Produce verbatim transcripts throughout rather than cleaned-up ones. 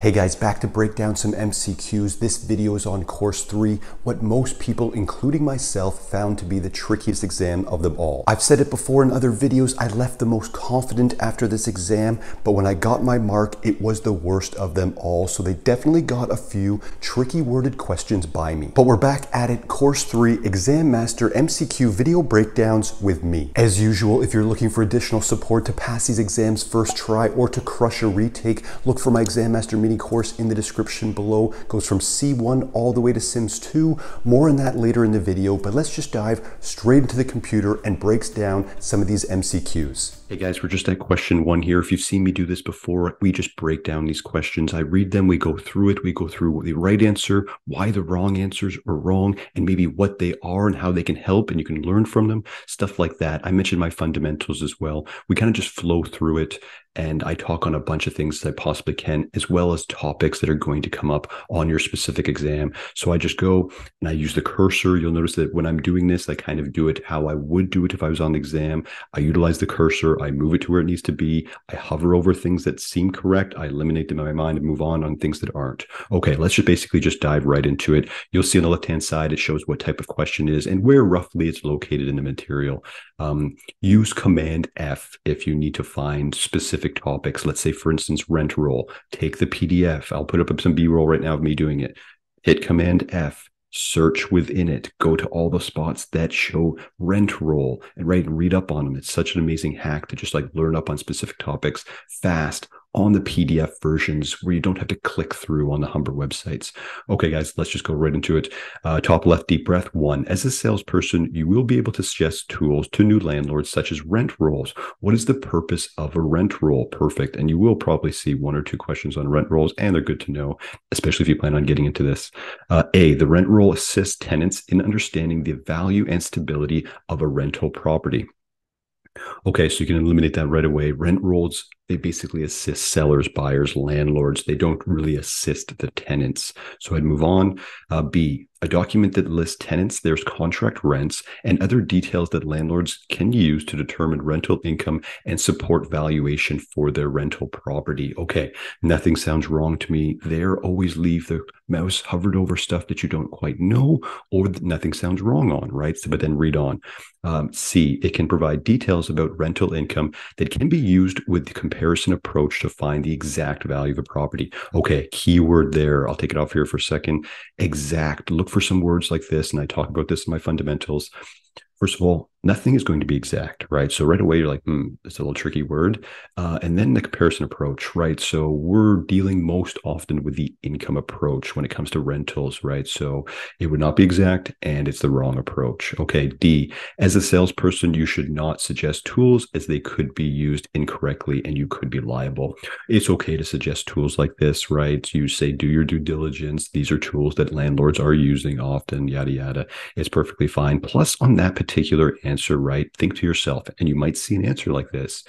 Hey guys, back to break down some M C Qs. This video is on course three, what most people, including myself, found to be the trickiest exam of them all. I've said it before in other videos, I left the most confident after this exam, but when I got my mark, it was the worst of them all. So they definitely got a few tricky worded questions by me. But we're back at it, course three, Exam Master M C Q video breakdowns with me. As usual, if you're looking for additional support to pass these exams first try or to crush a retake, look for my Exam Master meeting course in the description below. Goes from C one all the way to Sims two. More on that later in the video, but let's just dive straight into the computer and breaks down some of these M C Qs. Hey guys, we're just at question one here. If you've seen me do this before, we just break down these questions. I read them, we go through it, we go through the right answer, why the wrong answers are wrong, and maybe what they are and how they can help and you can learn from them, stuff like that. I mentioned my fundamentals as well. We kind of just flow through it and I talk on a bunch of things that I possibly can, as well as topics that are going to come up on your specific exam. So I just go and I use the cursor. You'll notice that when I'm doing this, I kind of do it how I would do it if I was on the exam. I utilize the cursor, I move it to where it needs to be. I hover over things that seem correct. I eliminate them in my mind and move on on things that aren't. Okay, let's just basically just dive right into it. You'll see on the left-hand side, it shows what type of question it is and where roughly it's located in the material. Um, use Command F if you need to find specific topics. Let's say, for instance, rent roll. Take the P D F. I'll put up some B-roll right now of me doing it. Hit Command F. Search within it. Go to all the spots that show rent roll and right and read up on them. It's such an amazing hack to just like learn up on specific topics fast on the P D F versions where you don't have to click through on the Humber websites. Okay, guys, let's just go right into it. Uh, top left, deep breath. One, as a salesperson, you will be able to suggest tools to new landlords such as rent rolls. What is the purpose of a rent roll? Perfect. And you will probably see one or two questions on rent rolls, and they're good to know, especially if you plan on getting into this. Uh, a, the rent roll assists tenants in understanding the value and stability of a rental property. Okay, so you can eliminate that right away. Rent rolls, they basically assist sellers, buyers, landlords. They don't really assist the tenants. So I'd move on. Uh, B, a document that lists tenants, there's contract rents, and other details that landlords can use to determine rental income and support valuation for their rental property. Okay, nothing sounds wrong to me there. Always leave the mouse hovered over stuff that you don't quite know or that nothing sounds wrong on, right? So, but then read on. Um, C, it can provide details about rental income that can be used with the comparison comparison approach to find the exact value of a property. Okay, keyword there. I'll take it off here for a second. Exact. Look for some words like this, and I talk about this in my fundamentals. First of all, nothing is going to be exact, right? So right away, you're like, hmm, it's a little tricky word. Uh, and then the comparison approach, right? So we're dealing most often with the income approach when it comes to rentals, right? So it would not be exact and it's the wrong approach. Okay, D, as a salesperson, you should not suggest tools as they could be used incorrectly and you could be liable. It's okay to suggest tools like this, right? You say, do your due diligence. These are tools that landlords are using often, yada, yada. It's perfectly fine. Plus on that particular answer, right? Think to yourself, and you might see an answer like this.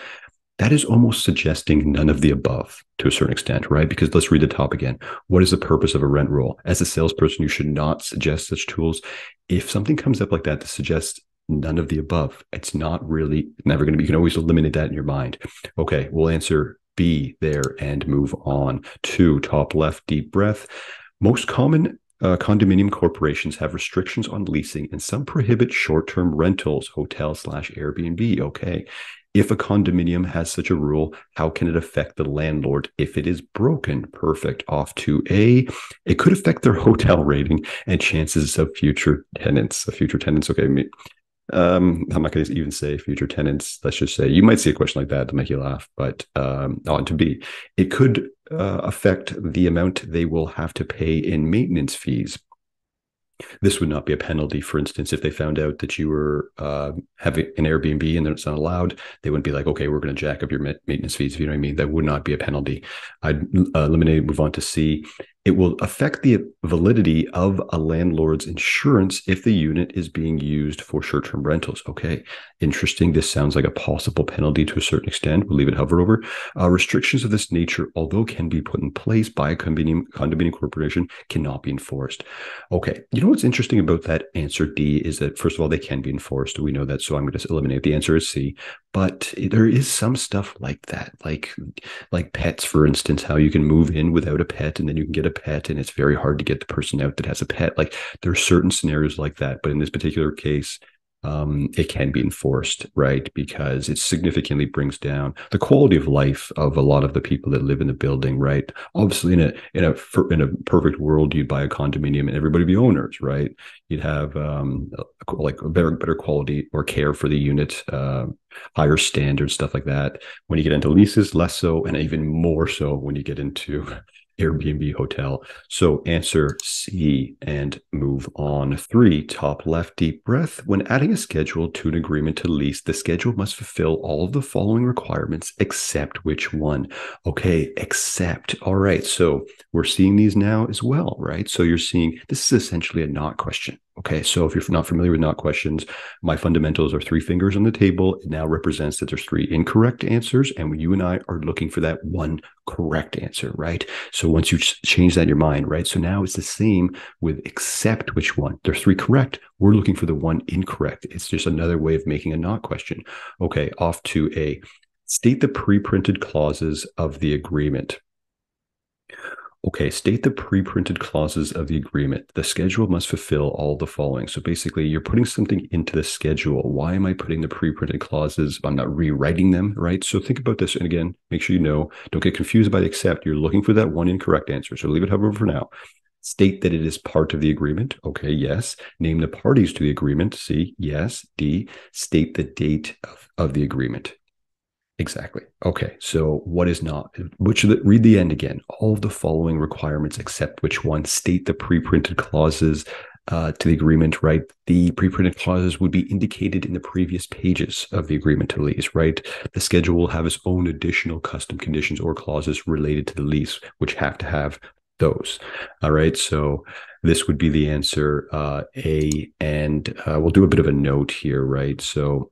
That is almost suggesting none of the above to a certain extent, right? Because let's read the top again. What is the purpose of a rent roll? As a salesperson, you should not suggest such tools. If something comes up like that that suggests none of the above, it's not really never going to be, you can always eliminate that in your mind. Okay, we'll answer B there and move on to top left, deep breath. Most common Uh, condominium corporations have restrictions on leasing and some prohibit short-term rentals, hotel slash Airbnb. Okay. If a condominium has such a rule, how can it affect the landlord if it is broken? Perfect. Off to A. It could affect their hotel rating and chances of future tenants. Of future tenants. Okay. Me, um, I'm not going to even say future tenants. Let's just say you might see a question like that to make you laugh, but um, on to B. It could Uh, affect the amount they will have to pay in maintenance fees. This would not be a penalty. For instance, if they found out that you were uh, having an Airbnb and it's not allowed, they wouldn't be like, okay, we're going to jack up your maintenance fees. If you know what I mean? That would not be a penalty. I'd uh, eliminate, move on to C. It will affect the validity of a landlord's insurance if the unit is being used for short-term rentals. Okay, interesting. This sounds like a possible penalty to a certain extent. We'll leave it hover over. Uh, restrictions of this nature, although can be put in place by a condominium, condominium corporation, cannot be enforced. Okay, you know what's interesting about that answer D is that, first of all, they can be enforced. We know that, so I'm going to eliminate. The answer is C. But there is some stuff like that, like like pets, for instance, how you can move in without a pet and then you can get a pet, and it's very hard to get the person out that has a pet. Like there are certain scenarios like that. But in this particular case, um, it can be enforced, right? Because it significantly brings down the quality of life of a lot of the people that live in the building, right? Obviously, in a in a in a perfect world, you'd buy a condominium and everybody would be owners, right? You'd have um, like a better better quality or care for the unit. Uh, higher standards, stuff like that. When you get into leases, less so, and even more so when you get into Airbnb, hotel. So answer C and move on. Three, top left, deep breath. When adding a schedule to an agreement to lease, the schedule must fulfill all of the following requirements, except which one? Okay, except. All right, so we're seeing these now as well, right? So you're seeing, this is essentially a not question. Okay, so if you're not familiar with not questions, my fundamentals are three fingers on the table. It now represents that there's three incorrect answers, and you and I are looking for that one correct answer, right? So once you change that in your mind, right? So now it's the same with except which one. There's three correct. We're looking for the one incorrect. It's just another way of making a not question. Okay, off to A. State the pre-printed clauses of the agreement. Okay, state the pre-printed clauses of the agreement. The schedule must fulfill all the following. So basically, you're putting something into the schedule. Why am I putting the pre-printed clauses? I'm not rewriting them, right? So think about this. And again, make sure you know, don't get confused by the except. You're looking for that one incorrect answer. So leave it however for now. State that it is part of the agreement. Okay, yes. Name the parties to the agreement. C, yes. D, state the date of, of the agreement. Exactly. Okay. So what is not, which of the, read the end again, all of the following requirements, except which one, state the pre-printed clauses uh, to the agreement, right? The pre-printed clauses would be indicated in the previous pages of the agreement to lease, right? The schedule will have its own additional custom conditions or clauses related to the lease, which have to have those. All right. So this would be the answer uh, A, and uh, we'll do a bit of a note here, right? So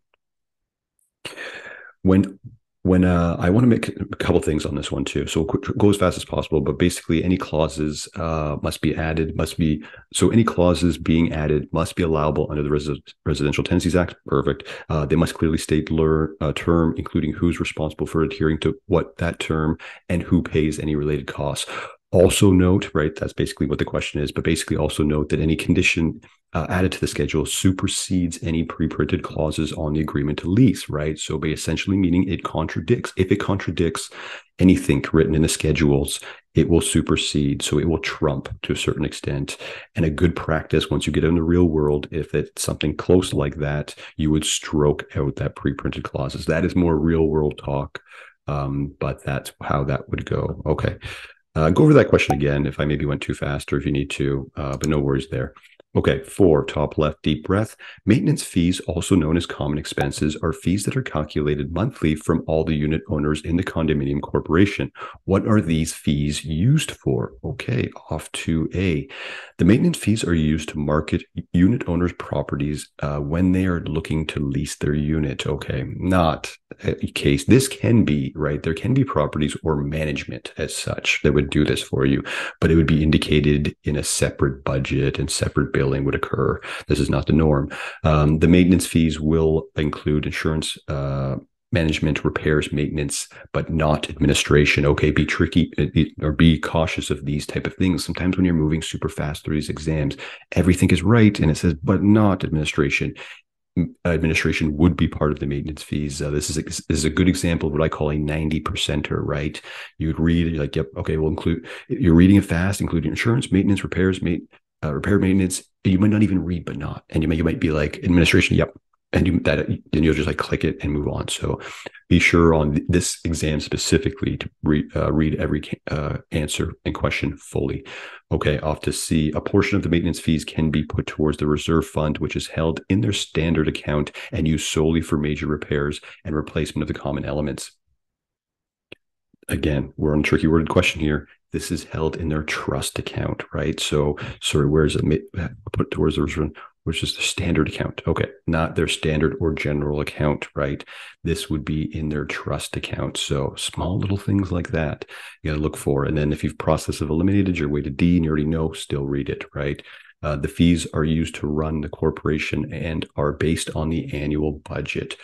when When uh, I want to make a couple things on this one too, so go as fast as possible. But basically, any clauses uh, must be added, must be so any clauses being added must be allowable under the Res- Residential Tenancies Act. Perfect. Uh, they must clearly state the uh, term, including who's responsible for adhering to what that term and who pays any related costs. Also note, right, that's basically what the question is, but basically also note that any condition uh, added to the schedule supersedes any pre-printed clauses on the agreement to lease, right? So by essentially meaning it contradicts, if it contradicts anything written in the schedules, it will supersede. So it will trump to a certain extent. And a good practice, once you get in the real world, if it's something close like that, you would stroke out that pre-printed clauses. That is more real world talk, um, but that's how that would go. Okay. Uh, go over that question again if I maybe went too fast or if you need to, uh, but no worries there. Okay, four, top left, deep breath. Maintenance fees, also known as common expenses, are fees that are calculated monthly from all the unit owners in the condominium corporation. What are these fees used for? Okay, off to A. The maintenance fees are used to market unit owners' properties uh, when they are looking to lease their unit. Okay, not a case. This can be, right? There can be properties or management as such that would do this for you, but it would be indicated in a separate budget and separate bill would occur. This is not the norm. Um, the maintenance fees will include insurance, uh, management, repairs, maintenance, but not administration. Okay, be tricky or be cautious of these type of things. Sometimes when you're moving super fast through these exams, everything is right and it says, but not administration. Administration would be part of the maintenance fees. Uh, this is a, this is a good example of what I call a ninety percenter, right? You would read, you're like, yep, okay, we'll include, you're reading it fast, including insurance, maintenance, repairs, maintenance, Uh, repair, maintenance. You might not even read, but not, and you might you might be like administration. Yep, and you that and you'll just like click it and move on. So be sure on th this exam specifically to re uh, read every uh, answer and question fully. Okay, off to C. A portion of the maintenance fees can be put towards the reserve fund, which is held in their standard account and used solely for major repairs and replacement of the common elements. Again, we're on a tricky worded question here. This is held in their trust account, right? So, sorry, where is it put towards the reserve, which is the standard account? Okay, not their standard or general account, right? This would be in their trust account. So, small little things like that you got to look for. And then, if you've process of eliminated your way to D and you already know, still read it, right? Uh, the fees are used to run the corporation and are based on the annual budget.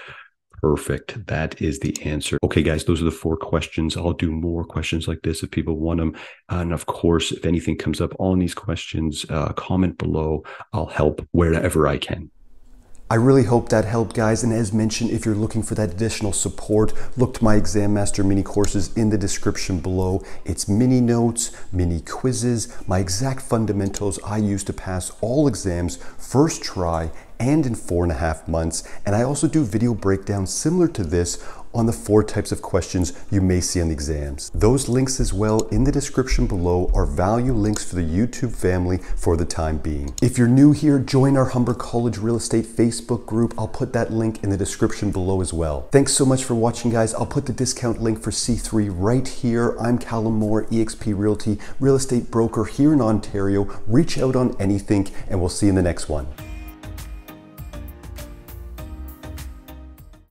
Perfect. That is the answer. Okay, guys, those are the four questions. I'll do more questions like this if people want them. And of course, if anything comes up on these questions, uh, comment below. I'll help wherever I can. I really hope that helped, guys. And as mentioned, if you're looking for that additional support, look to my Exam Master mini courses in the description below. It's mini notes, mini quizzes, my exact fundamentals I use to pass all exams first try and in four and a half months. And I also do video breakdowns similar to this on the four types of questions you may see on the exams. Those links as well in the description below are value links for the YouTube family for the time being. If you're new here, join our Humber College Real Estate Facebook group. I'll put that link in the description below as well. Thanks so much for watching, guys. I'll put the discount link for C three right here. I'm Callum Moore, E X P Realty, real estate broker here in Ontario. Reach out on anything, and we'll see you in the next one.